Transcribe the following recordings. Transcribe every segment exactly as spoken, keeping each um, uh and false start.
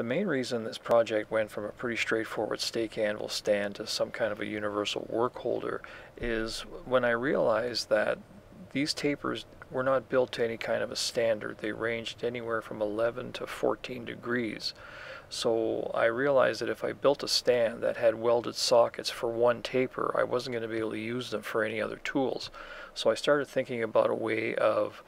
The main reason this project went from a pretty straightforward stake anvil stand to some kind of a universal work holder is when I realized that these tapers were not built to any kind of a standard. They ranged anywhere from eleven to fourteen degrees. So I realized that if I built a stand that had welded sockets for one taper, I wasn't going to be able to use them for any other tools. So I started thinking about a way of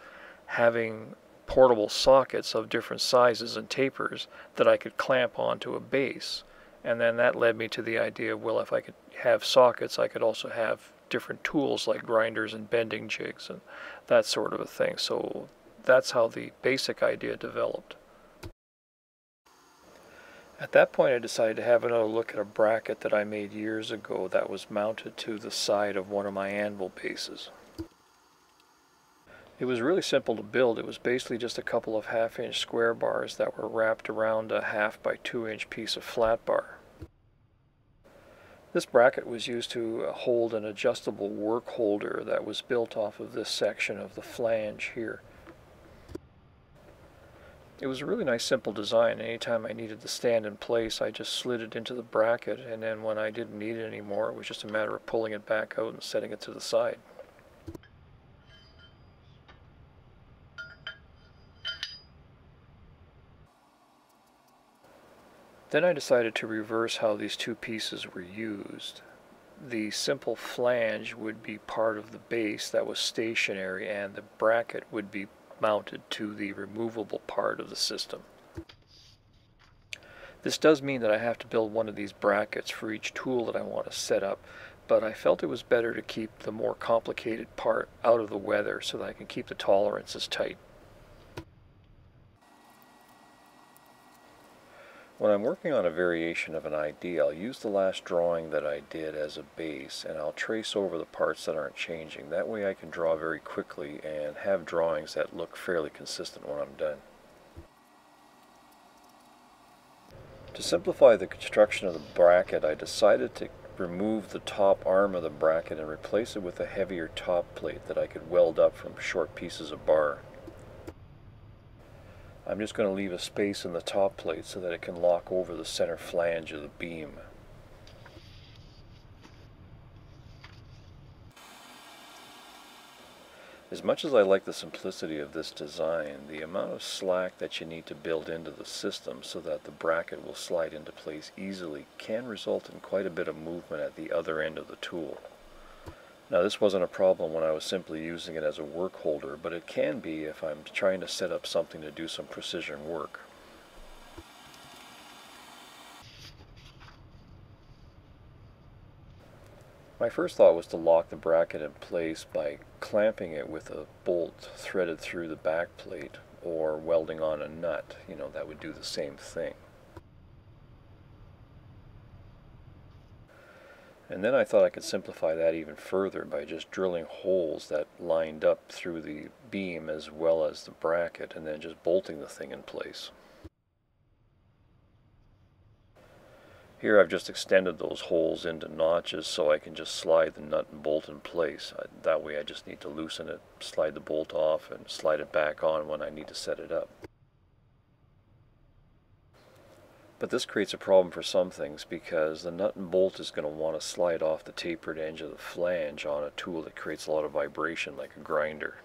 having portable sockets of different sizes and tapers that I could clamp onto a base. And then that led me to the idea of, well, if I could have sockets, I could also have different tools like grinders and bending jigs and that sort of a thing. So that's how the basic idea developed. At that point I decided to have another look at a bracket that I made years ago that was mounted to the side of one of my anvil bases. It was really simple to build. It was basically just a couple of half inch square bars that were wrapped around a half by two inch piece of flat bar. This bracket was used to hold an adjustable work holder that was built off of this section of the flange here. It was a really nice simple design. Anytime I needed the stand in place, I just slid it into the bracket, and then when I didn't need it anymore, it was just a matter of pulling it back out and setting it to the side. Then I decided to reverse how these two pieces were used. The simple flange would be part of the base that was stationary, and the bracket would be mounted to the removable part of the system. This does mean that I have to build one of these brackets for each tool that I want to set up, but I felt it was better to keep the more complicated part out of the weather so that I can keep the tolerances tight. When I'm working on a variation of an idea, I'll use the last drawing that I did as a base, and I'll trace over the parts that aren't changing. That way I can draw very quickly and have drawings that look fairly consistent when I'm done. To simplify the construction of the bracket, I decided to remove the top arm of the bracket and replace it with a heavier top plate that I could weld up from short pieces of bar. I'm just going to leave a space in the top plate so that it can lock over the center flange of the beam. As much as I like the simplicity of this design, the amount of slack that you need to build into the system so that the bracket will slide into place easily can result in quite a bit of movement at the other end of the tool. Now, this wasn't a problem when I was simply using it as a work holder, but it can be if I'm trying to set up something to do some precision work. My first thought was to lock the bracket in place by clamping it with a bolt threaded through the back plate, or welding on a nut. You know, that would do the same thing. And then I thought I could simplify that even further by just drilling holes that lined up through the beam as well as the bracket, and then just bolting the thing in place. Here I've just extended those holes into notches so I can just slide the nut and bolt in place. That way I just need to loosen it, slide the bolt off, and slide it back on when I need to set it up. But this creates a problem for some things, because the nut and bolt is going to want to slide off the tapered edge of the flange on a tool that creates a lot of vibration like a grinder.